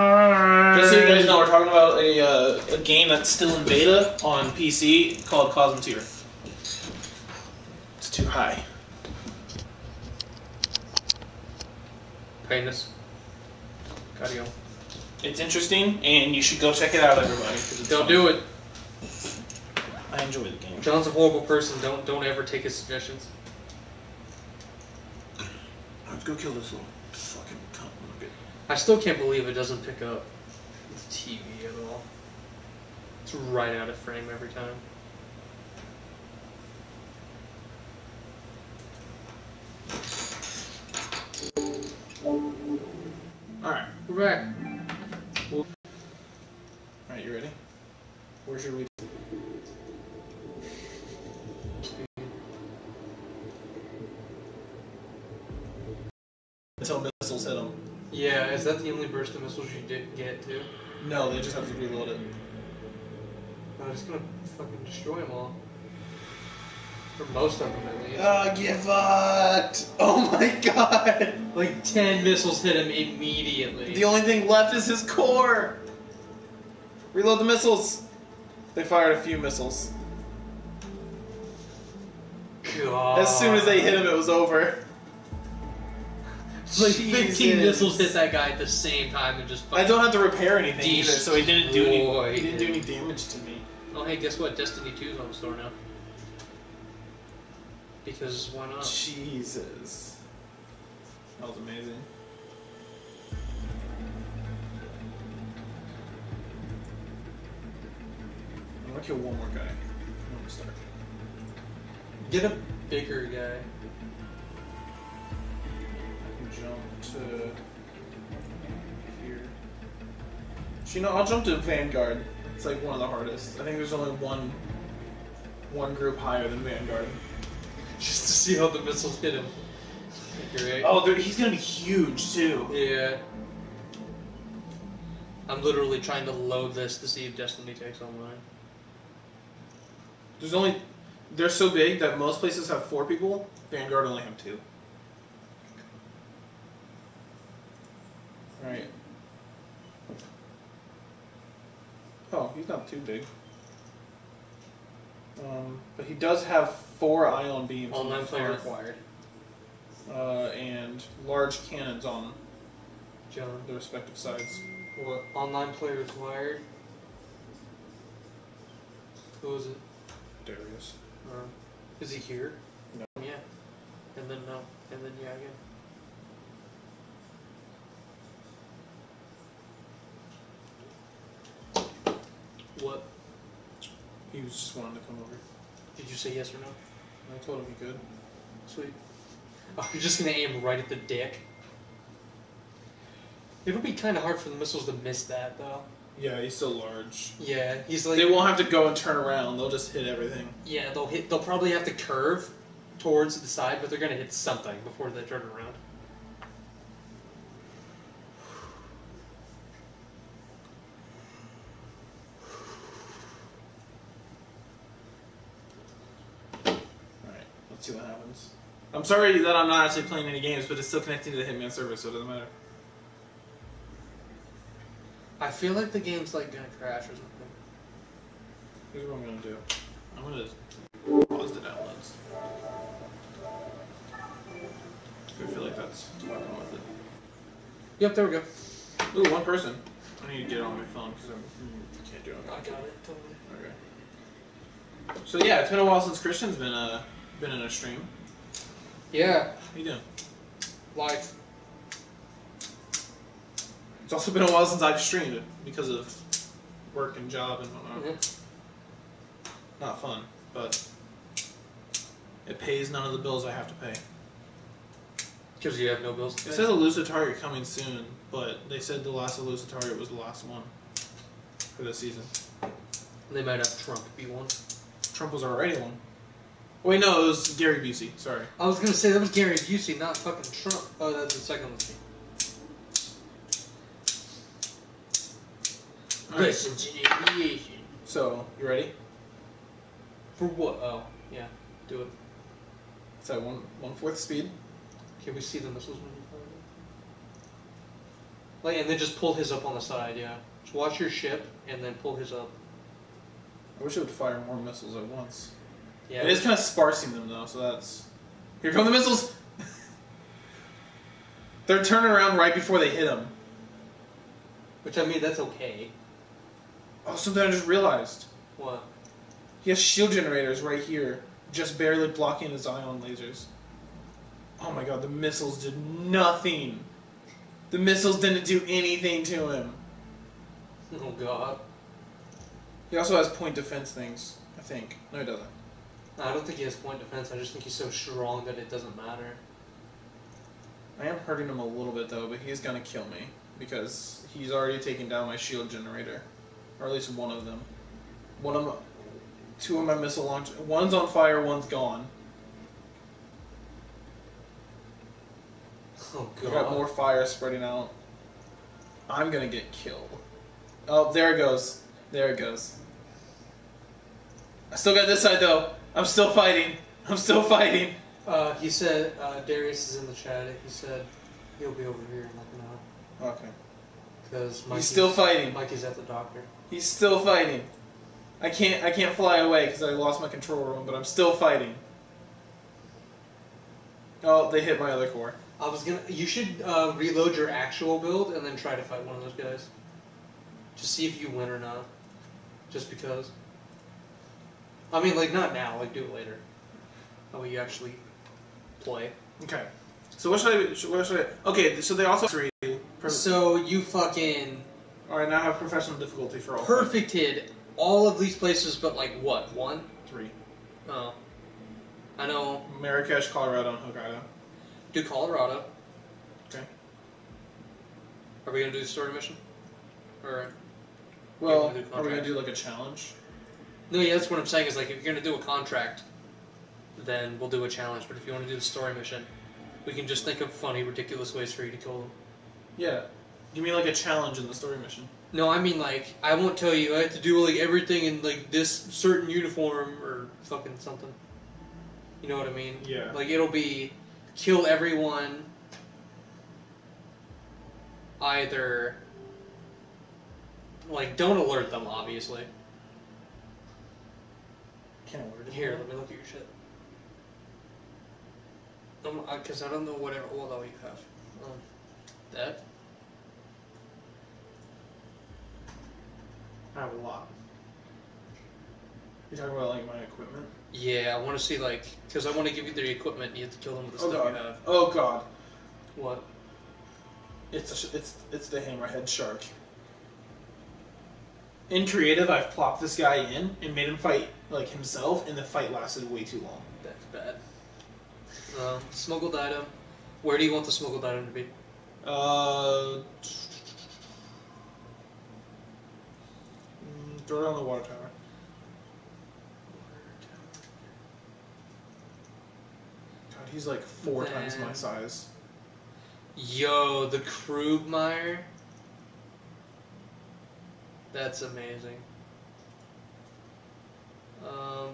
Just so you guys know, we're talking about a game that's still in beta on PC called Cosmoteer. It's too high. Kindness. Gotta go. It's interesting, and you should go check it out, everybody. Don't do it. I enjoy the game. John's a horrible person. Don't ever take his suggestions. Let's go kill this little fucking cunt. I still can't believe it doesn't pick up the TV at all. It's right out of frame every time. Alright, we're back. Alright, you ready? Where's your... Until missiles hit them. Yeah, is that the only burst of missiles you did get, too? No, they just have to reload it. I'm just gonna fucking destroy them all. For most of them, at least. Oh, get fucked! Oh my god! Like 10 missiles hit him immediately. The only thing left is his core! Reload the missiles! They fired a few missiles. God. As soon as they hit him, it was over. Like 15 missiles hit that guy at the same time and just. I don't have to repair anything either, so he didn't do any. He didn't do any damage to me. Oh hey, guess what? Destiny 2 is on the store now. Because why not? Jesus, that was amazing. I'm gonna kill one more guy. I'm gonna start. Get a bigger guy. Jump to here. You know, I'll jump to Vanguard. It's like one of the hardest. I think there's only one group higher than Vanguard. Just to see how the missiles hit him. Great. Oh, he's gonna be huge too. Yeah. I'm literally trying to load this to see if Destiny takes online. There's only... They're so big that most places have 4 people. Vanguard only have 2. Alright. Oh, he's not too big. But he does have 4 ion beams. Online player required. And large cannons on the respective sides. What? Online player required? Who is it? Darius. Is he here? No. Yeah. And then no. And then yeah again. What? He was just wanting to come over. Did you say yes or no? I told him he could. Sweet. Oh, you're just gonna aim right at the dick. It'll be kind of hard for the missiles to miss that, though. Yeah, he's so large. Yeah, he's like... They won't have to go and turn around. They'll just hit everything. Yeah, they'll probably have to curve towards the side, but they're gonna hit something before they turn around. See what happens. I'm sorry that I'm not actually playing any games, but it's still connecting to the Hitman server, so it doesn't matter. I feel like the game's like gonna crash or something. Here's what I'm gonna do. I'm gonna pause the downloads. I feel like that's fucking with it. Yep, there we go. Ooh, one person. I need to get it on my phone because I can't do it. I got it. Totally. Okay. So yeah, it's been a while since Christian's been in a stream. Yeah. How you doing? Live. It's also been a while since I've streamed because of work and job and whatnot. Mm-hmm. Not fun, but it pays none of the bills I have to pay. Because you have no bills to pay? It says Elusive Target coming soon, but they said the last Elusive Target was the last one for this season. They might have Trump be one. Trump was already one. Wait, no, it was Gary Busey, sorry. I was gonna say that was Gary Busey, not fucking Trump. Oh, that's the second one. All right. So, you ready? For what? Oh, yeah, do it. It's at 1/4 speed. Can we see the missiles when you fire them? Like, and then just pull his up on the side, yeah. Just watch your ship and then pull his up. I wish it would fire more missiles at once. Yeah. It is kind of sparsing them, though, so that's... Here come the missiles! They're turning around right before they hit them. Which, I mean, that's okay. Oh, something I just realized. What? He has shield generators right here, just barely blocking his ion lasers. Oh my god, the missiles did nothing! The missiles didn't do anything to him. Oh god. He also has point defense things, I think. No, he doesn't. No, I don't think he has point defense. I just think he's so strong that it doesn't matter. I am hurting him a little bit, though, but he's gonna kill me. Because he's already taken down my shield generator. Or at least one of them. One of my... Two of my missile launchers. One's on fire, one's gone. Oh god. I got more fire spreading out. I'm gonna get killed. Oh, there it goes. There it goes. I still got this side though. I'm still fighting. I'm still fighting. He said, Darius is in the chat. He said he'll be over here in like an hour. Okay. Because Mikey's still fighting. Mikey's at the doctor. He's still fighting. I can't fly away because I lost my control room, but I'm still fighting. Oh, they hit my other core. You should reload your actual build and then try to fight one of those guys. Just see if you win or not. Just because. I mean, like, not now. Like, do it later. That way you actually play. Okay. So what should I... Okay, so they also... So you fucking... Alright, now I have professional difficulty for all. Perfected all of these places, but like what? One? Three. Oh. I know. Marrakesh, Colorado, and Hokkaido. Do Colorado. Okay. Are we going to do the story mission? Or... Well, are we going to do like a challenge? No, yeah, that's what I'm saying is like if you're going to do a contract, then we'll do a challenge. But if you want to do the story mission, we can just think of funny, ridiculous ways for you to kill them. Yeah. You mean like a challenge in the story mission? No, I mean like, I won't tell you. I have to do like everything in like this certain uniform or fucking something. You know what I mean? Yeah. Like it'll be kill everyone either... Like, don't alert them, obviously. Can't alert them. Here, let me look at your shit. Because I don't know whatever old all you have. That? I have a lot. You're talking about, like, my equipment? Yeah, I want to see, like... Because I want to give you the equipment, and you have to kill them with the stuff you have. Oh, God. What? It's the hammerhead shark. In creative, I've plopped this guy in and made him fight like himself, and the fight lasted way too long. That's bad. Smuggled item. Where do you want the smuggled item to be? Throw it on the water tower. God, he's like four times my size. Yo, the Krugmeier. That's amazing.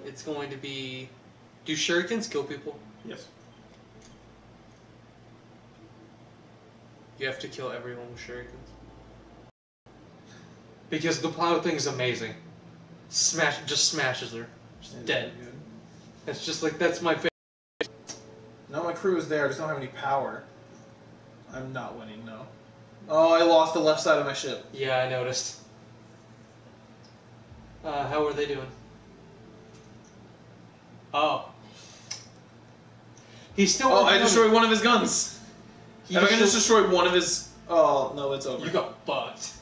It's going to be... Do shurikens kill people? Yes. You have to kill everyone with shurikens. Because the plow thing's amazing. Just smashes her. She's dead. That's just like, that's my favorite. No, my crew is there. I just don't have any power. I'm not winning, no. Oh, I lost the left side of my ship. Yeah, I noticed. How are they doing? Oh. He's still... Oh, I destroyed one of his guns. Am I going to destroy one of his... Oh, no, it's over. You got fucked.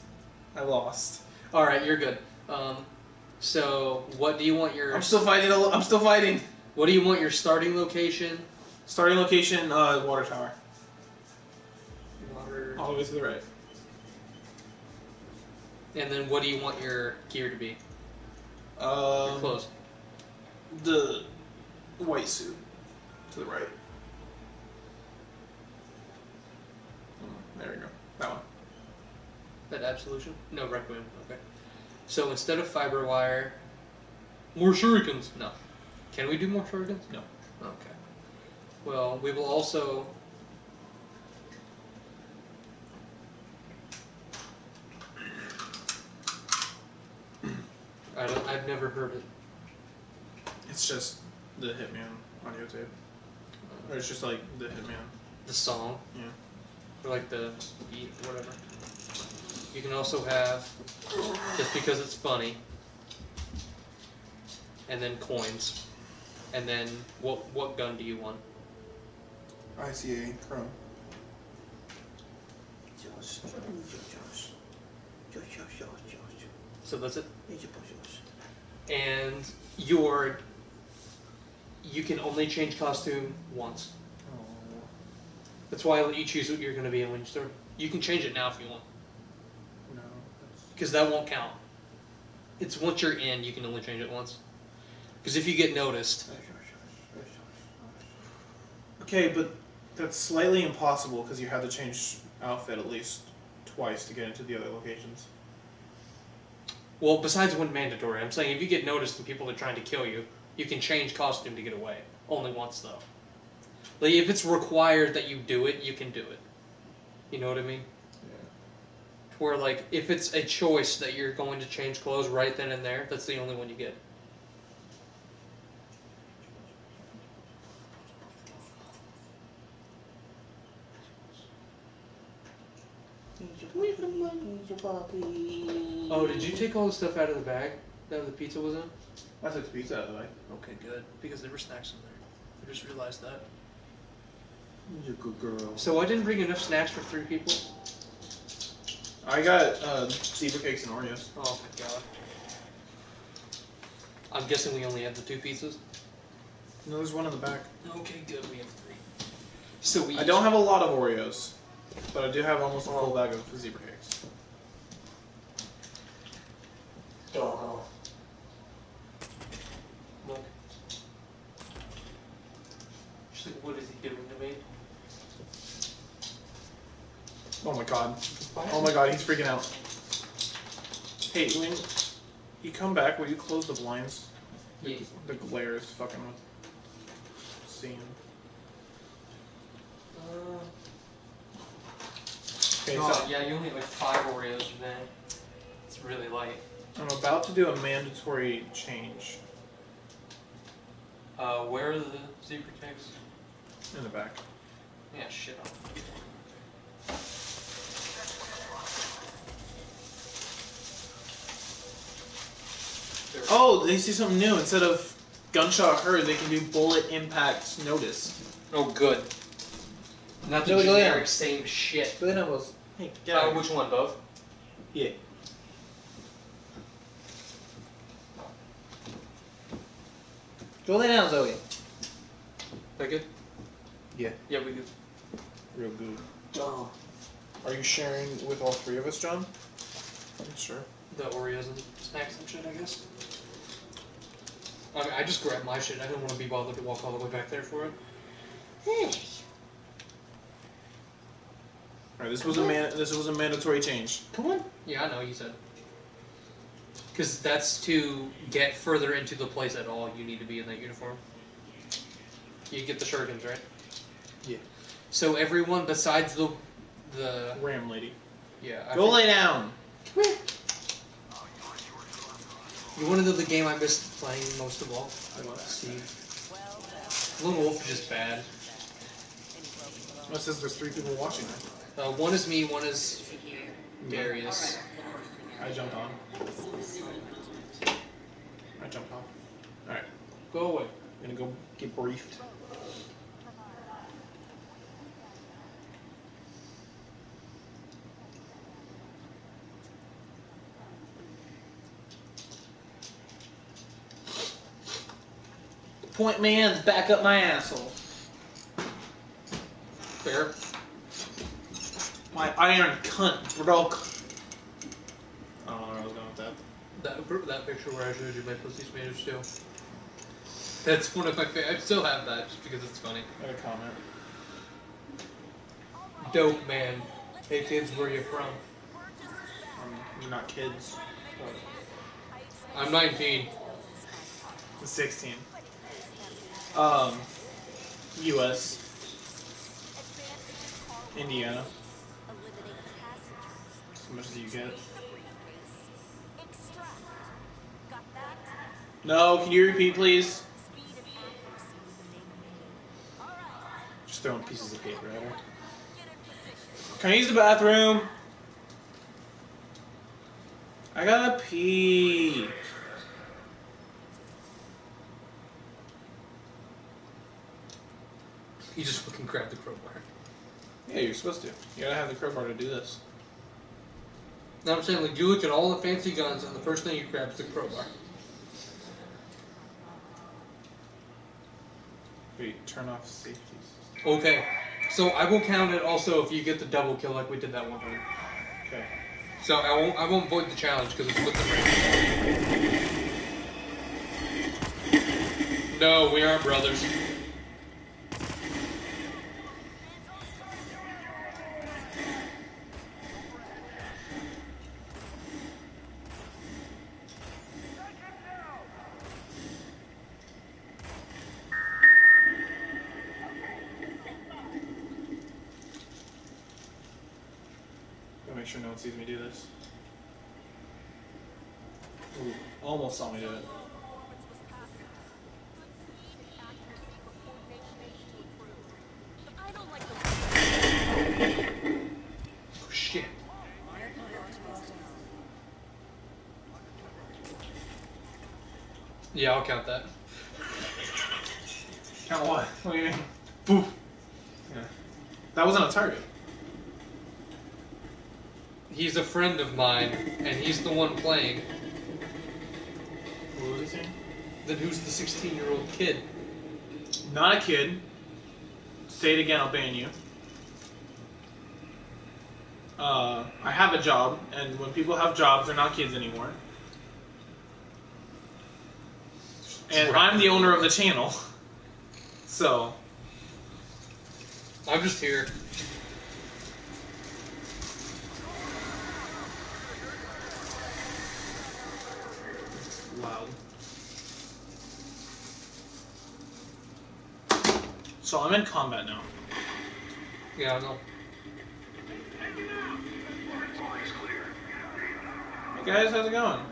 I lost. Alright, you're good. So, what do you want your... I'm still fighting. What do you want your starting location? Starting location, water tower. Water... All the way to the right. And then what do you want your gear to be? Your clothes. The white suit to the right. There we go. That one. That absolution? No, Requiem. Okay. So instead of fiber wire, more shurikens. No. Can we do more shurikens? No. Okay. Well, we will also I've never heard it. It's just the Hitman audio tape. Or it's just like the Hitman. The song? Yeah. Or like the beat, whatever. You can also have, just because it's funny, and then coins. And then, what gun do you want? ICA Chrome. Josh. So that's it. And you can only change costume once. Aww. That's why I let you choose what you're going to be in when you start. You can change it now if you want. No. Because that won't count. It's once you're in, you can only change it once. Because if you get noticed. Okay, but that's slightly impossible because you had to change outfit at least twice to get into the other locations. Well, besides when mandatory, I'm saying if you get noticed and people are trying to kill you, you can change costume to get away. Only once, though. Like, if it's required that you do it, you can do it. You know what I mean? Yeah. Where, like, if it's a choice that you're going to change clothes right then and there, that's the only one you get. Oh, did you take all the stuff out of the bag that the pizza was in? I took the pizza out of the bag. Okay, good. Because there were snacks in there. I just realized that. You're a good girl. So I didn't bring enough snacks for 3 people? I got zebra cakes and Oreos. Oh my god. I'm guessing we only have the 2 pizzas? No, there's one in the back. Okay, good. We have 3. So we. I don't have a lot of Oreos. But I do have almost a whole bag of zebra cakes. Oh. Look. She's like, what is he doing to me? Oh my god. Oh my god, he's freaking out. Hey, when you come back, will you close the blinds? Yeah. The glare is fucking seeing. Okay, oh, so, yeah, you only have like 5 Oreos today. It's really light. I'm about to do a mandatory change. Where are the zebra cakes? In the back. Yeah, shit. Oh, they see something new. Instead of gunshot heard, they can do bullet impact notice. Oh, good. Not the generic same shit. Julian was. Hey, get out. Which one, both? Yeah. Julian and Zoe. That good? Yeah. Yeah, we good. Real good. Oh. Are you sharing with all 3 of us, John? I'm sure. The Oreos and snacks and shit, I guess. I mean, I just grabbed my shit. I didn't want to be bothered to walk all the way back there for it. Hey. All right, this was a mandatory change. Come on. Yeah, I know you said. Because that's to get further into the place at all. You need to be in that uniform. You get the shurikens, right? Yeah. So everyone besides the ram lady. Yeah. Go lay down. Come here. You want to know the game I missed playing most of all? I love Steve. Lone Wolf is just bad. Well, it says there's 3 people watching it. One is me, one is Darius. I jumped on. Alright. Go away. I'm gonna go get briefed. Point man's back up my asshole. Fair. My iron cunt broke. I don't know where I was going with that. That picture where I showed you my pussy's made of steel. That's one of my favorite. I still have that just because it's funny. I had a comment. Dope man. Hey kids, where are you from? You're not kids. I'm 19. I'm 16. U.S. Indiana. How much do you get? No, can you repeat, please? Just throwing pieces of paper at her. Can I use the bathroom? I gotta pee. You just fucking grab the crowbar. Yeah, you're supposed to. You gotta have the crowbar to do this. No, I'm saying, like, you look at all the fancy guns, and the first thing you grab is the crowbar. Wait, turn off safety. Okay, so I will count it also if you get the double kill like we did that one time. Okay. So I won't void the challenge because it's with the range. No, we aren't brothers. No one sees me do this. Ooh, almost saw me do it. Oh shit. Yeah, I'll count that. Count what? What do you mean? Boof. Yeah. That wasn't a target. He's a friend of mine, and he's the one playing. What was he saying? Then who's the 16-year-old kid? Not a kid. Say it again, I'll ban you. I have a job, and when people have jobs, they're not kids anymore. And right. I'm the owner of the channel. So. I'm just here. Loud. So I'm in combat now. Yeah, I know. Hey guys, how's it going? I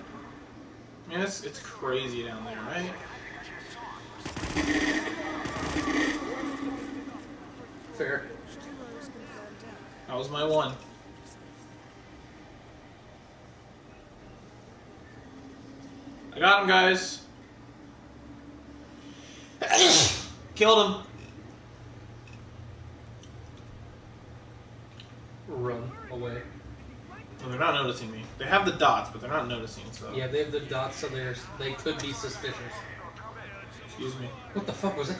mean, it's crazy down there, right? Fair. That was my one. I got him, guys. Killed him. Run away. Well, they're not noticing me. They have the dots, but they're not noticing, so... Yeah, they have the dots, so they could be suspicious. Excuse me. What the fuck was that?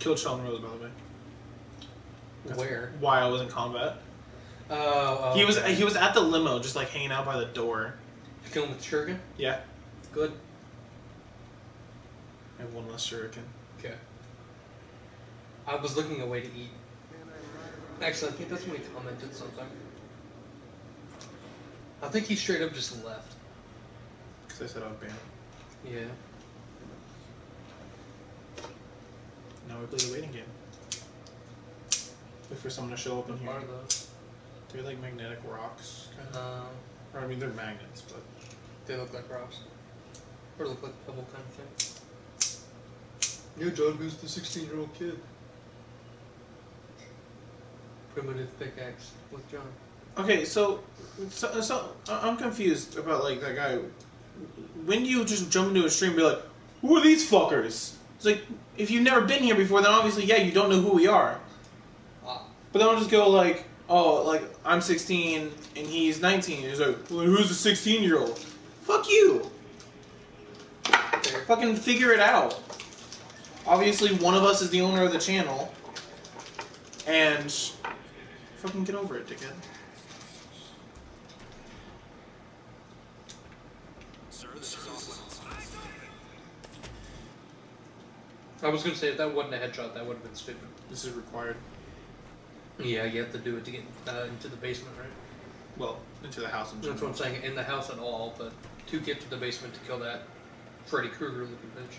Killed Sean Rose, by the way. That's where? Why I was in combat. Oh, okay. He was at the limo, just like hanging out by the door. You killed him with shuriken? Yeah. Good. I have one less shuriken. Okay. I was looking away to eat. Actually, I think that's when he commented something. I think he straight up just left. Because I said I would ban him. Yeah. Now we play the waiting game. Wait for someone to show up in here. What are those? They're like magnetic rocks, kind of. Or I mean, they're magnets, but they look like rocks. Or look like pebble kind of thing. Yo, John, who's the 16-year-old kid? Primitive pickaxe with John. Okay, so I'm confused about like that guy. When do you just jump into a stream and be like, "Who are these fuckers?" It's like, if you've never been here before, then obviously, yeah, you don't know who we are. But then I'll just go like, oh, like, I'm 16, and he's 19. He's like, well, who's the 16-year-old? Fuck you! Fair. Fucking figure it out. Obviously, one of us is the owner of the channel. And fucking get over it, dickhead. I was going to say, if that wasn't a headshot, that would have been stupid. This is required. Yeah, you have to do it to get into the basement, right? Well, into the house in general. That's what I'm saying, in the house at all, but to get to the basement to kill that Freddy Krueger looking bitch.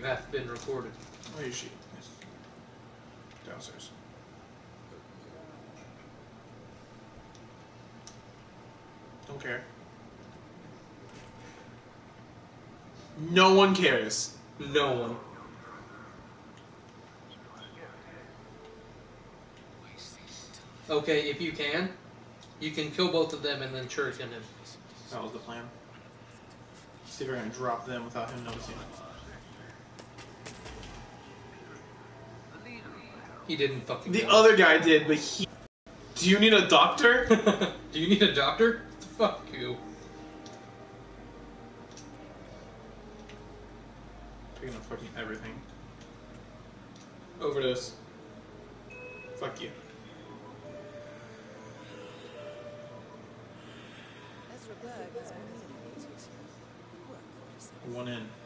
You have been recorded. Where is she? Yes. Downstairs. Don't care. No one cares. No one. Okay, if you can kill both of them and then Church and him. That was the plan. See if I can drop them without him noticing. He didn't fucking know. The other guy did, but he... Do you need a doctor? Do you need a doctor? Fuck you. Picking up fucking everything. Overdose. Fuck you. One in.